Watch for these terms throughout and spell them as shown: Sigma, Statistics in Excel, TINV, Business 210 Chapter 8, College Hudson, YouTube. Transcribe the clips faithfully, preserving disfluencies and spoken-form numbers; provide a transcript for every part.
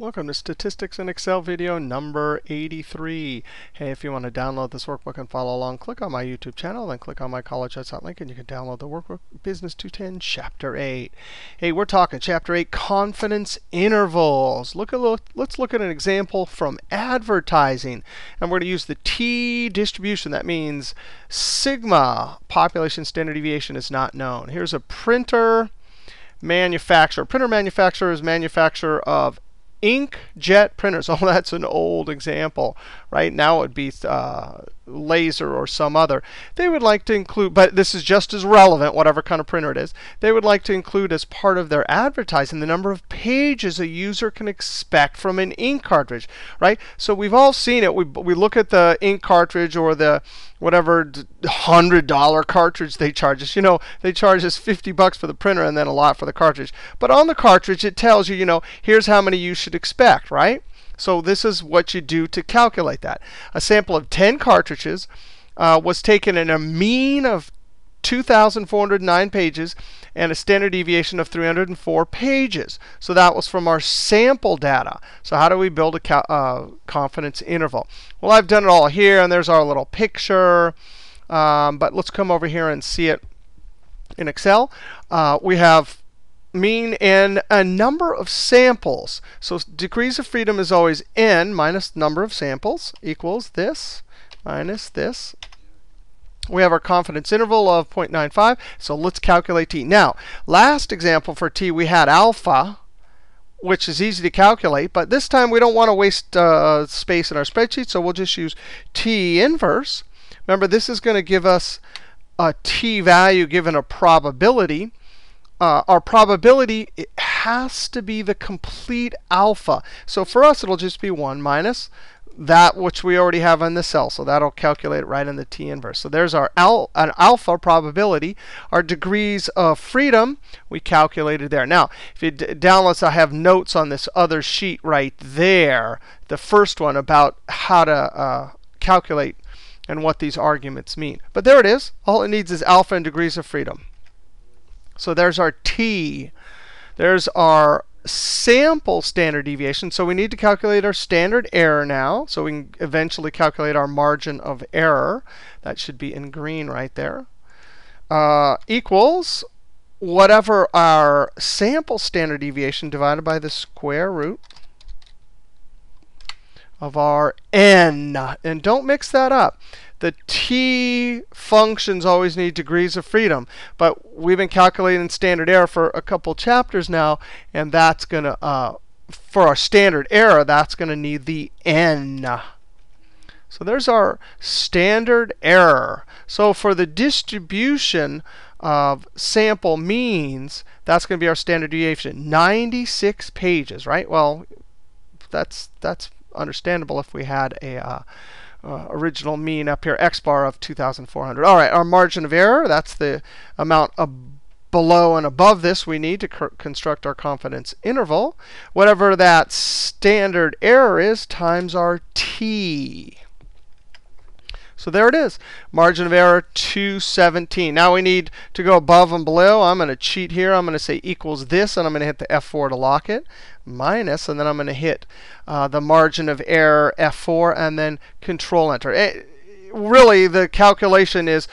Welcome to Statistics in Excel video number eighty-three. Hey, if you want to download this workbook and follow along, click on my YouTube channel, then click on my College Hudson link, and you can download the workbook Business two ten Chapter eight. Hey, we're talking Chapter eight, confidence intervals. Look at look, let's look at an example from advertising, and we're going to use the T distribution. That means Sigma, population standard deviation is not known. Here's a printer manufacturer. Printer manufacturer is manufacturer of inkjet printers. Oh, that's an old example, right? Now it would be uh, laser or some other. They would like to include, but this is just as relevant, whatever kind of printer it is. They would like to include as part of their advertising the number of pages a user can expect from an ink cartridge, right? So we've all seen it. We we look at the ink cartridge or the whatever one hundred dollar cartridge they charge us. You know, they charge us fifty bucks for the printer and then a lot for the cartridge. But on the cartridge, it tells you, you know, here's how many you should expect, right? So this is what you do to calculate that. A sample of ten cartridges uh, was taken in a mean of two thousand four hundred nine pages and a standard deviation of three hundred four pages. So that was from our sample data. So how do we build a ca uh, confidence interval? Well, I've done it all here, and there's our little picture. Um, but let's come over here and see it in Excel. Uh, we have mean and a number of samples. So degrees of freedom is always n minus number of samples equals this minus this. We have our confidence interval of zero point nine five. So let's calculate t. Now, last example for t, we had alpha, which is easy to calculate. But this time, we don't want to waste uh, space in our spreadsheet. So we'll just use t inverse. Remember, this is going to give us a t value given a probability. Uh, our probability, it has to be the complete alpha. So for us, it'll just be one minus that which we already have in the cell. So that'll calculate right in the t inverse. So there's our al an alpha probability. Our degrees of freedom, we calculated there. Now, if you download this, I have notes on this other sheet right there, the first one about how to uh, calculate and what these arguments mean. But there it is. All it needs is alpha and degrees of freedom. So there's our t. There's our sample standard deviation. So we need to calculate our standard error now. So we can eventually calculate our margin of error. That should be in green right there. Uh, equals whatever our sample standard deviation divided by the square root of our n. And don't mix that up. The t functions always need degrees of freedom. But we've been calculating standard error for a couple chapters now. And that's going to, uh, for our standard error, that's going to need the n. So there's our standard error. So for the distribution of sample means, that's going to be our standard deviation. ninety-six pages, right? Well, that's, that's understandable if we had a uh, uh, original mean up here, x bar of two thousand four hundred. All right, our margin of error, that's the amount below and above this we need to construct our confidence interval. Whatever that standard error is times our t. So there it is, margin of error two seventeen. Now we need to go above and below. I'm going to cheat here. I'm going to say equals this, and I'm going to hit the F four to lock it, minus, and then I'm going to hit uh, the margin of error F four, and then Control Enter. It, really, the calculation is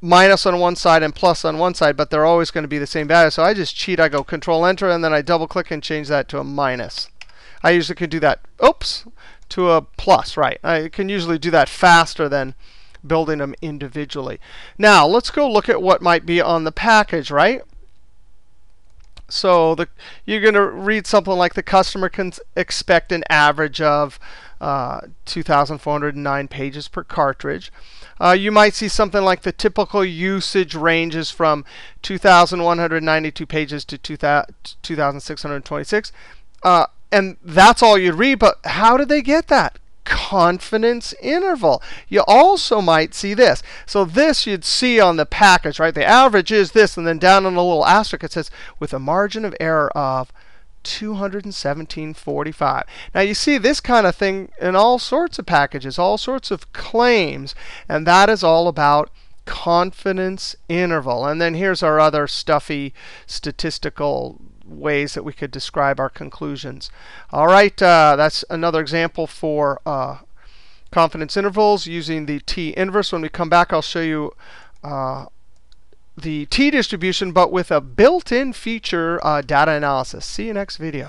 minus on one side and plus on one side, but they're always going to be the same value. So I just cheat. I go Control Enter, and then I double click and change that to a minus. I usually could do that. Oops. To a plus, right? I can usually do that faster than building them individually. Now, let's go look at what might be on the package, right? So the, you're going to read something like the customer can expect an average of uh, two thousand four hundred nine pages per cartridge. Uh, you might see something like the typical usage ranges from two thousand one hundred ninety-two pages to two thousand six hundred twenty-six. Uh, And that's all you'd read. But how did they get that? Confidence interval. You also might see this. So this you'd see on the package, right? The average is this. And then down on the little asterisk, it says, with a margin of error of two hundred seventeen point four five. Now, you see this kind of thing in all sorts of packages, all sorts of claims. And that is all about confidence interval. And then here's our other stuffy statistical ways that we could describe our conclusions. All right, uh, that's another example for uh, confidence intervals using the T-inverse. When we come back, I'll show you uh, the T-distribution, but with a built-in feature uh, data analysis. See you next video.